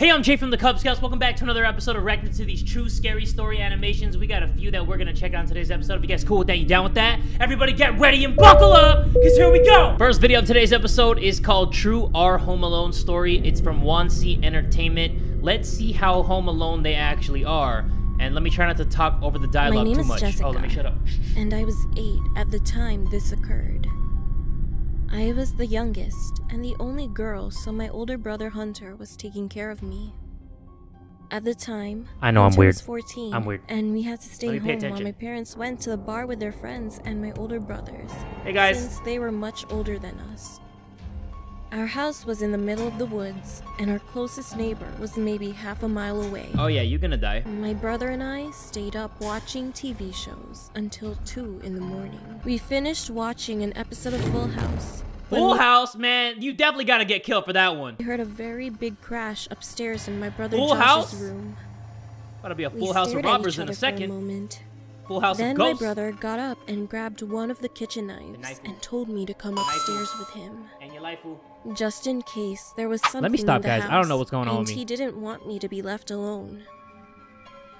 Hey, I'm Jay from the Kubz Scouts. Welcome back to another episode of Reacting to these true scary story animations. We got a few that we're gonna check out in today's episode. If you guys cool with that, you down with that? Everybody get ready and buckle up, because here we go! First video of today's episode is called True Our Home Alone Story. It's from Wansee Entertainment. Let's see how home alone they actually are. And let me try not to talk over the dialogue too much. My name is Jessica, oh, let me shut up. And I was 8 at the time this occurred. I was the youngest and the only girl, so my older brother Hunter was taking care of me. At the time, I know Hunter was 14, I'm weird, and we had to stay home while my parents went to the bar with their friends and my older brothers. Hey guys, since they were much older than us. Our house was in the middle of the woods, and our closest neighbor was maybe half a mile away. Oh yeah, you're gonna die. My brother and I stayed up watching TV shows until 2 in the morning. We finished watching an episode of Full House. Full House, man, you definitely gotta get killed for that one. We heard a very big crash upstairs in my brother Josh's room. Gotta be a Full House of robbers in a second. Full House of ghosts. Then my brother got up and grabbed one of the kitchen knives and told me to come upstairs with him. And your life will... just in case there was something. Let me stop, guys. I don't know what's going on with me. He didn't want me to be left alone.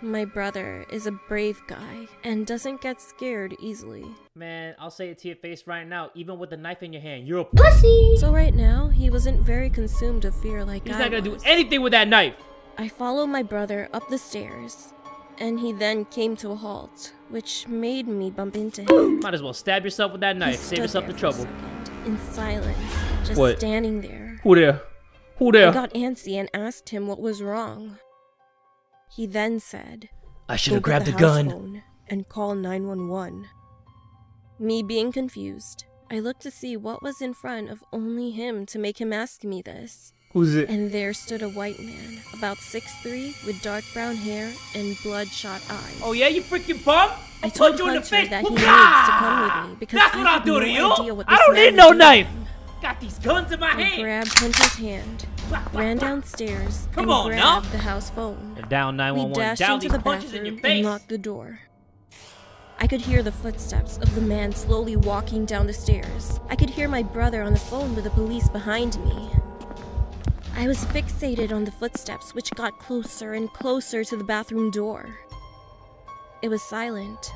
My brother is a brave guy and doesn't get scared easily. Man, I'll say it to your face right now. Even with a knife in your hand, you're a pussy. So right now, he wasn't very consumed of fear like I was. He's not gonna do anything with that knife. I followed my brother up the stairs, and he then came to a halt, which made me bump into him. Might as well stab yourself with that knife. Save yourself the trouble. In silence, just standing there. Who there? Who there? I got antsy and asked him what was wrong. He then said, I should have grabbed the gun and call 911. Me being confused, I looked to see what was in front of only him to make him ask me this. Who's it? And there stood a white man, about 6'3", with dark brown hair and bloodshot eyes. Oh yeah, you freaking bum? I told you in the face that he needs to come with me because that's what I'll do to you. I don't need no knife. Got these guns in my hand. I grabbed Hunter's hand, ran downstairs, and grabbed the house phone. They're down 911. We dashed into the bathroom and locked the door. I could hear the footsteps of the man slowly walking down the stairs. I could hear my brother on the phone with the police behind me. I was fixated on the footsteps, which got closer and closer to the bathroom door. It was silent,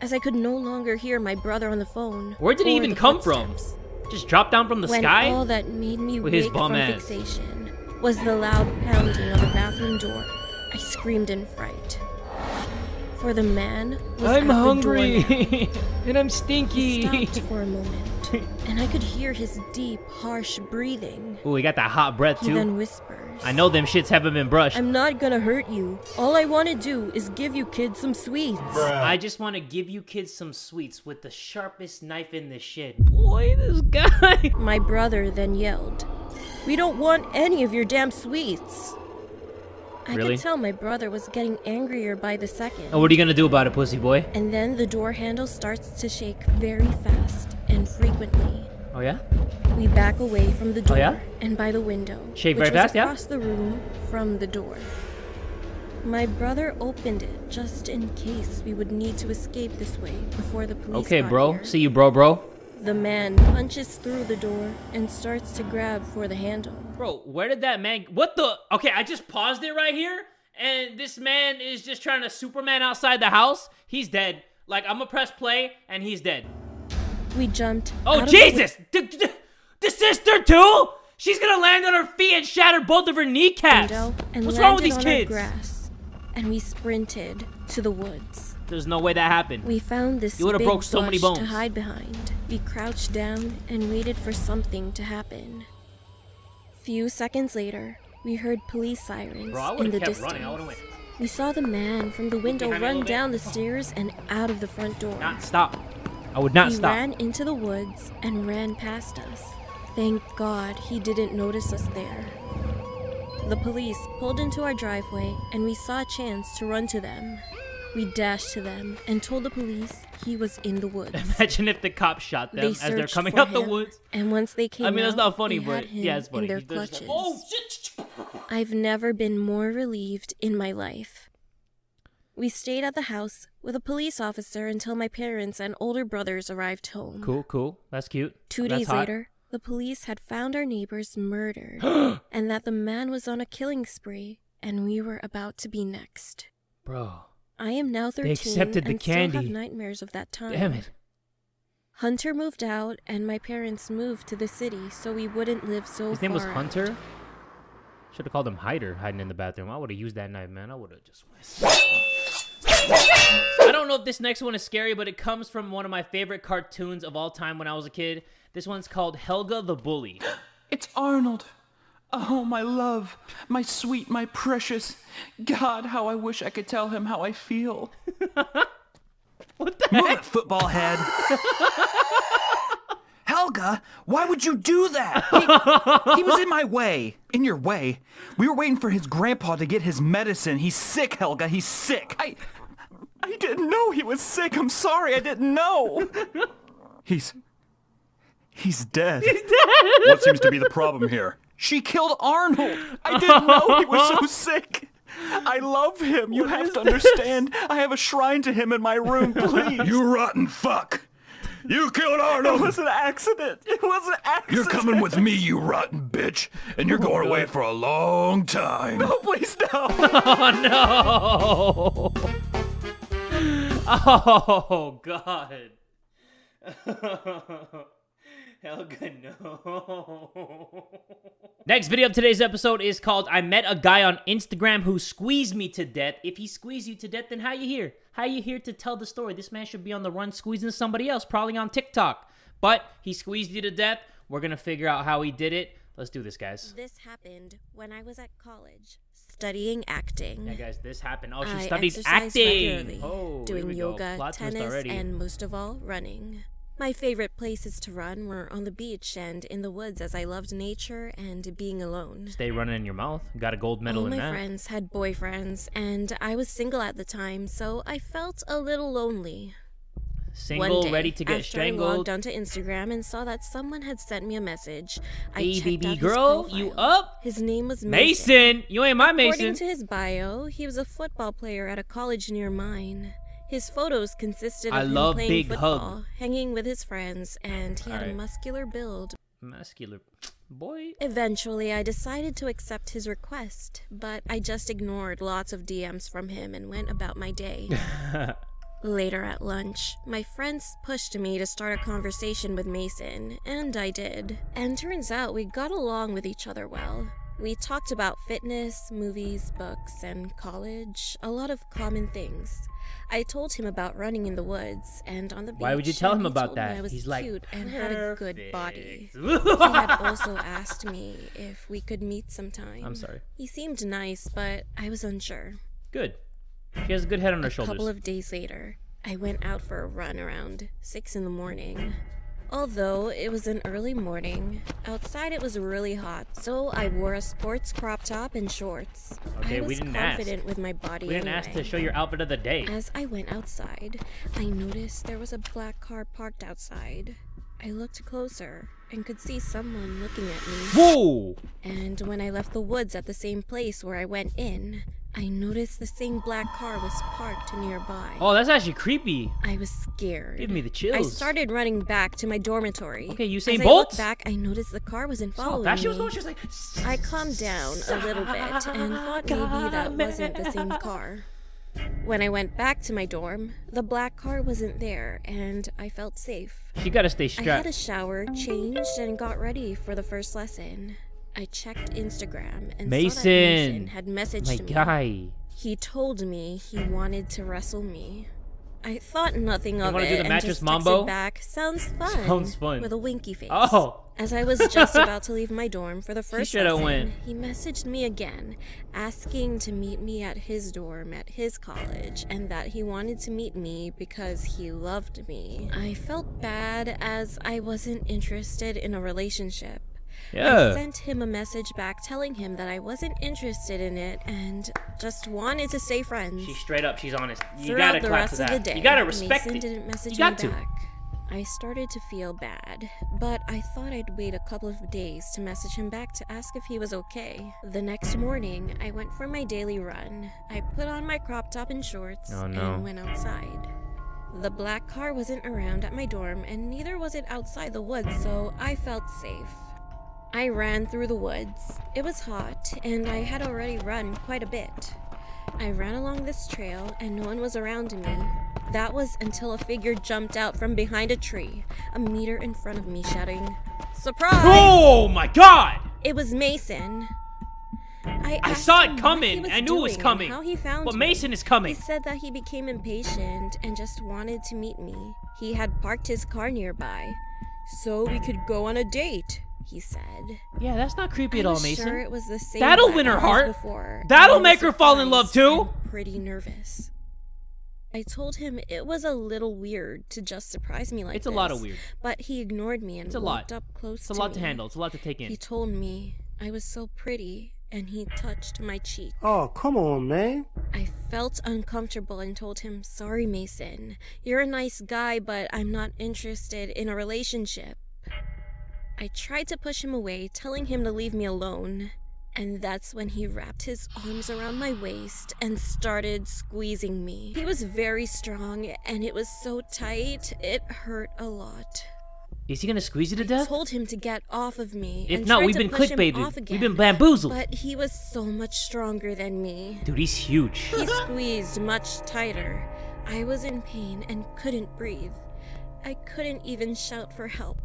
as I could no longer hear my brother on the phone. Where did he even come footsteps. From? Just drop down from the sky? All that made me wake from fixation was the loud pounding of the bathroom door. I screamed in fright. For the man was I'm hungry, and I'm stinky. He stopped for a moment, and I could hear his deep, harsh breathing. Ooh, he got that hot breath too. He then whispers, I know them shits haven't been brushed. I'm not gonna hurt you. All I want to do is give you kids some sweets. Bruh. I just want to give you kids some sweets with the sharpest knife in the shit. Boy, this guy. My brother then yelled, we don't want any of your damn sweets. Really? I could tell my brother was getting angrier by the second. Oh, what are you gonna do about it, pussy boy? And then the door handle starts to shake very fast and frequently. Oh yeah? We back away from the door and by the window. Shake very fast, yeah? Across the room from the door. My brother opened it just in case we would need to escape this way before the police. Okay, bro. Here. See you, bro. The man punches through the door and starts to grab for the handle. Bro, where did that man... what the... okay, I just paused it right here, and this man is just trying to Superman outside the house. He's dead. Like, I'm gonna press play, and he's dead. We jumped. Oh, Jesus! The sister, too? She's gonna land on her feet and shatter both of her kneecaps. What's wrong with these kids? Grass, and we sprinted to the woods. There's no way that happened. We found this big bush to hide behind. We crouched down and waited for something to happen. Few seconds later, we heard police sirens in the distance. We saw the man from the window run down the stairs and out of the front door. Not stop. I would not stop. He ran into the woods and ran past us. Thank God he didn't notice us there. The police pulled into our driveway and we saw a chance to run to them. We dashed to them and told the police he was in the woods. Imagine if the cops shot them as they're coming out the woods. And once they came, I mean, that's not funny, but yeah, it's funny. In their clutches. Oh, shit. I've never been more relieved in my life. We stayed at the house with a police officer until my parents and older brothers arrived home. Cool, cool. That's cute. 2 days later, The police had found our neighbors murdered and that the man was on a killing spree and we were about to be next. Bro. I am now 13 and still have nightmares of that time. Damn it. Hunter moved out and my parents moved to the city so we wouldn't live so far. His name was Hunter? Out. Should have called him Hider, hiding in the bathroom. I would have used that knife, man. I would have just I don't know if this next one is scary, but it comes from one of my favorite cartoons of all time when I was a kid. This one's called Helga the Bully. It's Arnold. Oh, my love. My sweet, my precious. God, how I wish I could tell him how I feel. What the heck? Move it, football head. Helga, why would you do that? He was in my way. In your way? We were waiting for his grandpa to get his medicine. He's sick, Helga. He's sick. I didn't know he was sick. I'm sorry. I didn't know. He's dead. He's dead. What seems to be the problem here? She killed Arnold. I didn't know he was so sick. I love him. You have to understand. I have a shrine to him in my room, please. You rotten fuck. You killed Arnold! It was an accident! It was an accident! You're coming with me, you rotten bitch! And you're going away for a long time! No, please, no! Oh, no! Oh, God! Helga, no! Next video of today's episode is called I Met a Guy on Instagram Who Squeezed Me to Death. If he squeezed you to death, then how you here? How you here to tell the story? This man should be on the run squeezing somebody else, probably on TikTok. But he squeezed you to death. We're going to figure out how he did it. Let's do this, guys. This happened when I was at college studying acting. Yeah, guys, this happened. Oh, she studied acting. Oh, doing yoga, tennis, and most of all, running. My favorite places to run were on the beach and in the woods as I loved nature and being alone. Stay running in your mouth. Got a gold medal in that. All my friends had boyfriends and I was single at the time, so I felt a little lonely. Single, day, ready to get strangled. I logged onto Instagram and saw that someone had sent me a message. I checked out girl, his profile. You up? His name was Mason. Mason, you ain't my Mason. According to his bio, he was a football player at a college near mine. His photos consisted of him playing football, hanging with his friends, and he had a muscular build. Muscular boy. Eventually, I decided to accept his request, but I just ignored lots of DMs from him and went about my day. Later at lunch, my friends pushed me to start a conversation with Mason, and I did. And turns out we got along with each other well. We talked about fitness, movies, books, and college, a lot of common things. I told him about running in the woods and on the beach. Why would you tell him about that? He's like, cute and had a good body. He had also asked me if we could meet sometime. I'm sorry. He seemed nice, but I was unsure. Good. She has a good head on her shoulders. A couple of days later, I went out for a run around 6 in the morning. Although it was an early morning, outside it was really hot, so I wore a sports crop top and shorts. Okay, I was confident with my body. We didn't ask to show your outfit of the day. As I went outside, I noticed there was a black car parked outside. I looked closer and could see someone looking at me. Whoa! And when I left the woods at the same place where I went in, I noticed the same black car was parked nearby. Oh, that's actually creepy. I was scared. Give me the chills. I started running back to my dormitory. Okay, you say bolts? Back, I noticed the car wasn't following me. She was going, she was like... I calmed down a little bit and thought maybe that wasn't the same car. When I went back to my dorm, the black car wasn't there, and I felt safe. You gotta stay strapped. I had a shower, changed, and got ready for the first lesson. I checked Instagram and saw that Mason had messaged me. He told me he wanted to wrestle me. I thought nothing of it and just texted back, sounds fun, with a winky face. Oh. As I was just about to leave my dorm for the first lesson, he messaged me again, asking to meet me at his dorm at his college, and that he wanted to meet me because he loved me. I felt bad as I wasn't interested in a relationship. Yeah. I sent him a message back telling him that I wasn't interested in it and just wanted to stay friends. She's straight up. She's honest. You gotta clap for that. You gotta respect it. Mason didn't message me back. I started to feel bad, but I thought I'd wait a couple of days to message him back to ask if he was okay. The next morning, I went for my daily run. I put on my crop top and shorts and went outside. The black car wasn't around at my dorm, and neither was it outside the woods, so I felt safe. I ran through the woods. It was hot, and I had already run quite a bit. I ran along this trail, and no one was around me. That was until a figure jumped out from behind a tree, a meter in front of me, shouting, "Surprise!" Oh my god! It was Mason. I saw it coming. I knew it was coming. But Mason is coming. He said that he became impatient and just wanted to meet me. He had parked his car nearby, so we could go on a date, he said. Yeah, that's not creepy at all, Mason. Sure, it was the same. That'll win her heart. That'll make her fall in love too. Pretty nervous. I told him it was a little weird to just surprise me like this. It's a lot of weird. But he ignored me and walked up close to me. It's a lot to handle. It's a lot to take in. He told me I was so pretty, and he touched my cheek. Oh, come on, man. I felt uncomfortable and told him, "Sorry, Mason. You're a nice guy, but I'm not interested in a relationship." I tried to push him away, telling him to leave me alone. And that's when he wrapped his arms around my waist and started squeezing me. He was very strong, and it was so tight, it hurt a lot. Is he gonna squeeze you to death? I told him to get off of me. If not, we've been clickbaited. We've been bamboozled. But he was so much stronger than me. Dude, he's huge. He squeezed much tighter. I was in pain and couldn't breathe. I couldn't even shout for help.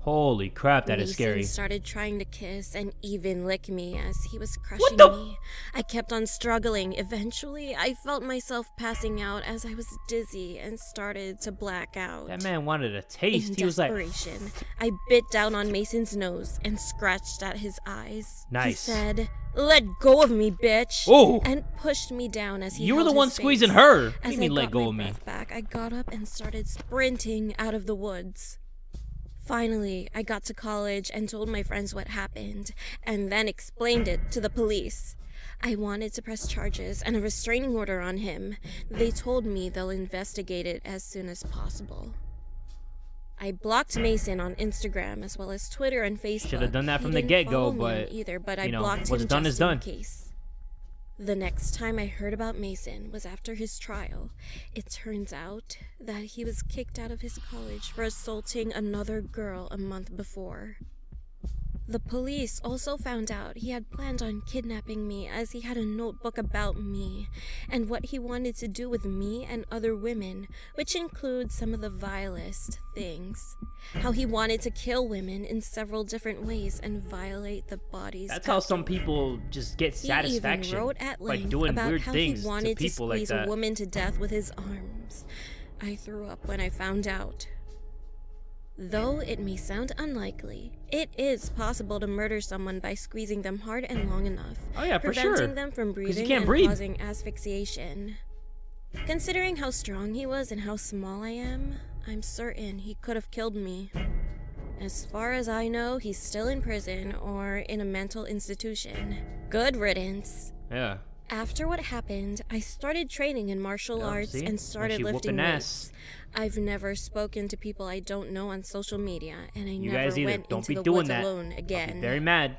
Holy crap, that is scary. Mason started trying to kiss and even lick me as he was crushing me. I kept on struggling. Eventually, I felt myself passing out as I was dizzy and started to black out. That man wanted a taste. In desperation, he was like... I bit down on Mason's nose and scratched at his eyes. Nice. He said, "Let go of me, bitch." Oh. And pushed me down as he... You were the one squeezing her. What do you mean, let go of me? As I got my breath back, I got up and started sprinting out of the woods. Finally, I got to college and told my friends what happened, and then explained it to the police. I wanted to press charges and a restraining order on him. They told me they'll investigate it as soon as possible. I blocked Mason on Instagram as well as Twitter and Facebook. Should have done that from the get-go, but either, but I blocked him just in case. The next time I heard about Mason was after his trial. It turns out that he was kicked out of his college for assaulting another girl a month before. The police also found out he had planned on kidnapping me as he had a notebook about me and what he wanted to do with me and other women, which includes some of the vilest things. How he wanted to kill women in several different ways and violate the bodies. That's how some people just get satisfaction. He even wrote at length about weird things he wanted to squeeze a woman to death with his arms. I threw up when I found out. Though it may sound unlikely, it is possible to murder someone by squeezing them hard and long enough, preventing them from breathing and causing asphyxiation. Considering how strong he was and how small I am, I'm certain he could have killed me. As far as I know, he's still in prison or in a mental institution. Good riddance. Yeah. After what happened, I started training in martial arts and started lifting weights. I've never spoken to people I don't know on social media, and I never went into the woods alone again. I'll be very mad.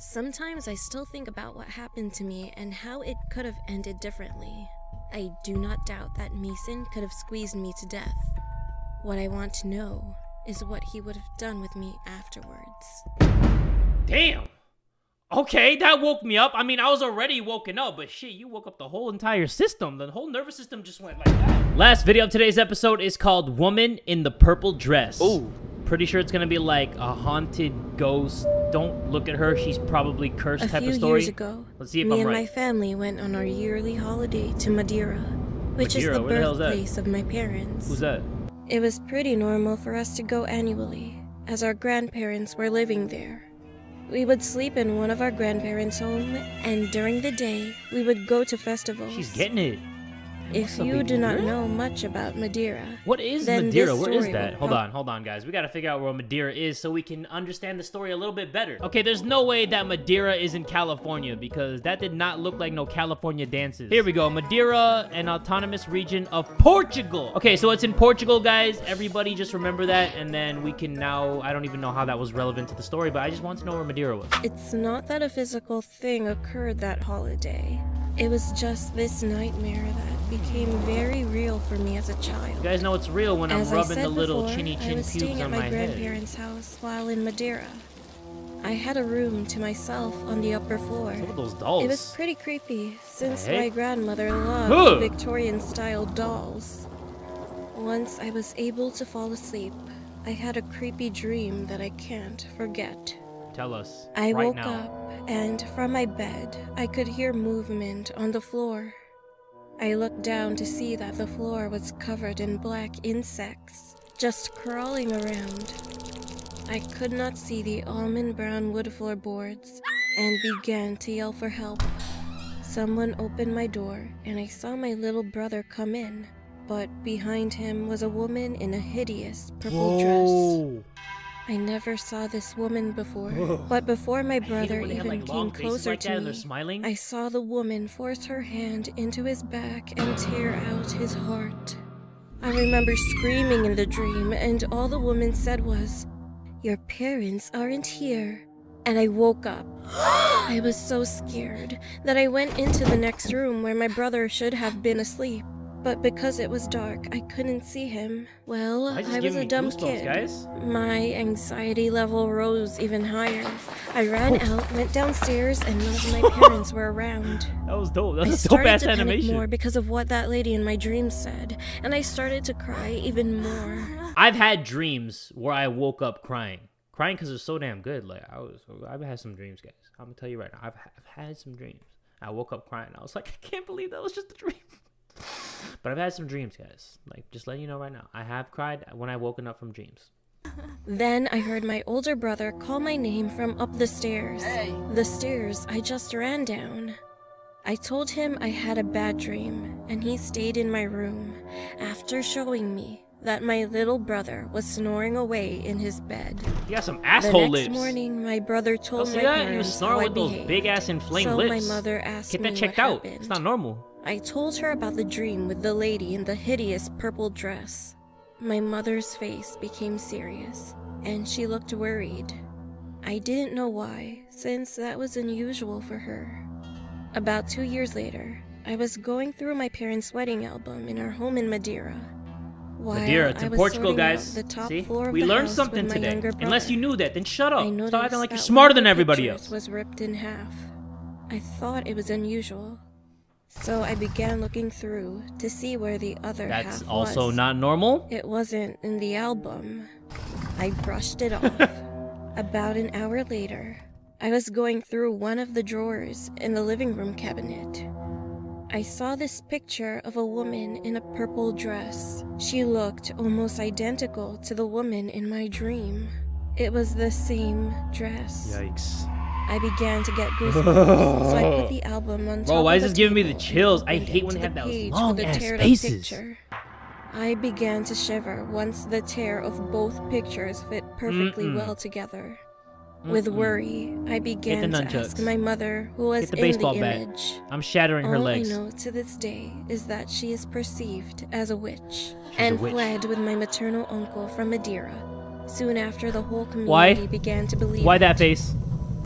Sometimes I still think about what happened to me and how it could have ended differently. I do not doubt that Mason could have squeezed me to death. What I want to know is what he would have done with me afterwards. Damn! Okay, that woke me up. I mean, I was already woken up, but shit, you woke up the whole entire system. The whole nervous system just went like that. Last video of today's episode is called Woman in the Purple Dress. Ooh. Pretty sure it's gonna be like a haunted ghost. Don't look at her. She's probably cursed type of story. A few years ago, let's see if I'm right. Me and my family went on our yearly holiday to Madeira, which is the birthplace of my parents. Who's that? It was pretty normal for us to go annually, as our grandparents were living there. We would sleep in one of our grandparents' home, and during the day, we would go to festivals. She's getting it. If you do not know much about Madeira... What is Madeira? Where is that? Hold on, guys. We gotta figure out where Madeira is so we can understand the story a little bit better. Okay, there's no way that Madeira is in California, because that did not look like no California dances. Here we go. Madeira, an autonomous region of Portugal. Okay, so it's in Portugal, guys. Everybody just remember that, and then we can now... I don't even know how that was relevant to the story, but I just want to know where Madeira was. It's not that a physical thing occurred that holiday. It was just this nightmare that became very real for me as a child. You guys know it's real when I'm rubbing the little chinny chin pubes on my head. I was staying at my grandparents' house while in Madeira. I had a room to myself on the upper floor. Look at those dolls. It was pretty creepy since my grandmother loved Victorian-style dolls. Once I was able to fall asleep, I had a creepy dream that I can't forget. Tell us. I woke up, and from my bed, I could hear movement on the floor. I looked down to see that the floor was covered in black insects, just crawling around. I could not see the almond brown wood floorboards and began to yell for help. Someone opened my door, and I saw my little brother come in, but behind him was a woman in a hideous purple dress. I never saw this woman before, but before my brother even came closer to me, I saw the woman force her hand into his back and tear out his heart. I remember screaming in the dream, and all the woman said was, "Your parents aren't here." And I woke up. I was so scared that I went into the next room where my brother should have been asleep. But because it was dark, I couldn't see him. Well, I was a dumb kid. My anxiety level rose even higher. I ran out, went downstairs, and none of my parents were around. That was dope. That was so fast animation. I started to panic more because of what that lady in my dream said, and I started to cry even more. I've had dreams where I woke up crying. Crying because it's so damn good. Like, I've had some dreams, guys. I'm going to tell you right now. I've had some dreams. I woke up crying. I was like, I can't believe that was just a dream. But I've had some dreams, guys. Like, just letting you know right now, I have cried when I woken up from dreams. Then I heard my older brother call my name from up the stairs. The stairs I just ran down. I told him I had a bad dream, and he stayed in my room after showing me that my little brother was snoring away in his bed. He got some asshole lips. The next morning, my brother told my parents he was snoring with those big ass inflamed lips. So my mother asked me what happened. Get that checked out. It's not normal. I told her about the dream with the lady in the hideous purple dress. My mother's face became serious, and she looked worried. I didn't know why, since that was unusual for her. About 2 years later, I was going through my parents' wedding album in our home in Madeira. Madeira, it's in Portugal, guys. See? We learned something today. Unless you knew that, then shut up. Stop acting like you're smarter than everybody else. Was ripped in half. I thought it was unusual. So I began looking through to see where the other half was. That's also not normal? It wasn't in the album. I brushed it off. About an hour later, I was going through one of the drawers in the living room cabinet. I saw this picture of a woman in a purple dress. She looked almost identical to the woman in my dream. It was the same dress. Yikes. I began to get goosebumps, so I put the album on top of the table. Why is this giving me the chills? I hate when they have those long-ass faces. I began to shiver once the tear of both pictures fit perfectly well together. With worry, I began to ask my mother, who was in the image. I'm shattering her legs. All I know to this day is that she is perceived as a witch and fled with my maternal uncle from Madeira. Soon after, the whole community began to believe. Why that face?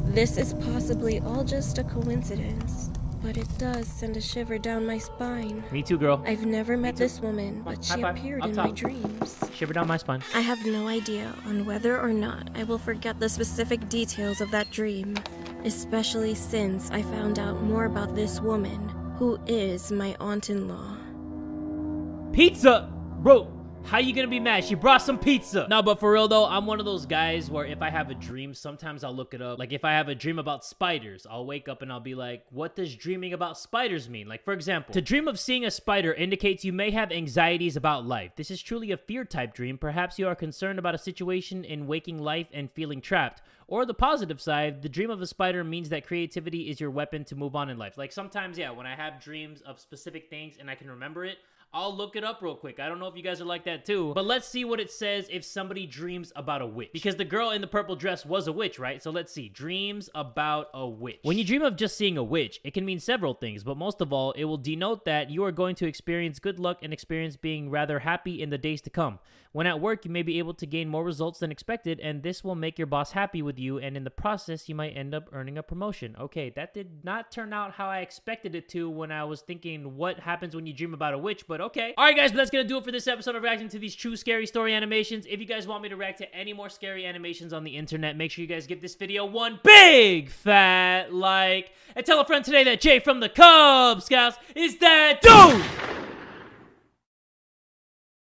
This is possibly all just a coincidence, but it does send a shiver down my spine. Me too, girl. I've never met this woman, but she appeared in my dreams. Shiver down my spine. I have no idea on whether or not I will forget the specific details of that dream, especially since I found out more about this woman, who is my aunt-in-law. Pizza! Bro! How you gonna be mad? She brought some pizza. No, but for real though, I'm one of those guys where if I have a dream, sometimes I'll look it up. Like if I have a dream about spiders, I'll wake up and I'll be like, what does dreaming about spiders mean? Like for example, to dream of seeing a spider indicates you may have anxieties about life. This is truly a fear type dream. Perhaps you are concerned about a situation in waking life and feeling trapped. Or the positive side, the dream of a spider means that creativity is your weapon to move on in life. Like sometimes, yeah, when I have dreams of specific things and I can remember it, I'll look it up real quick. I don't know if you guys are like that too, but let's see what it says if somebody dreams about a witch, because the girl in the purple dress was a witch, right? So let's see. Dreams about a witch. When you dream of just seeing a witch, it can mean several things, but most of all, it will denote that you are going to experience good luck and experience being rather happy in the days to come. When at work, you may be able to gain more results than expected, and this will make your boss happy with you, and in the process, you might end up earning a promotion. Okay, that did not turn out how I expected it to when I was thinking what happens when you dream about a witch, but okay. All right, guys, but that's gonna do it for this episode of reacting to these true scary story animations. If you guys want me to react to any more scary animations on the internet, make sure you guys give this video one big fat like, and tell a friend today that Jay from the Kubz Scouts is that dude!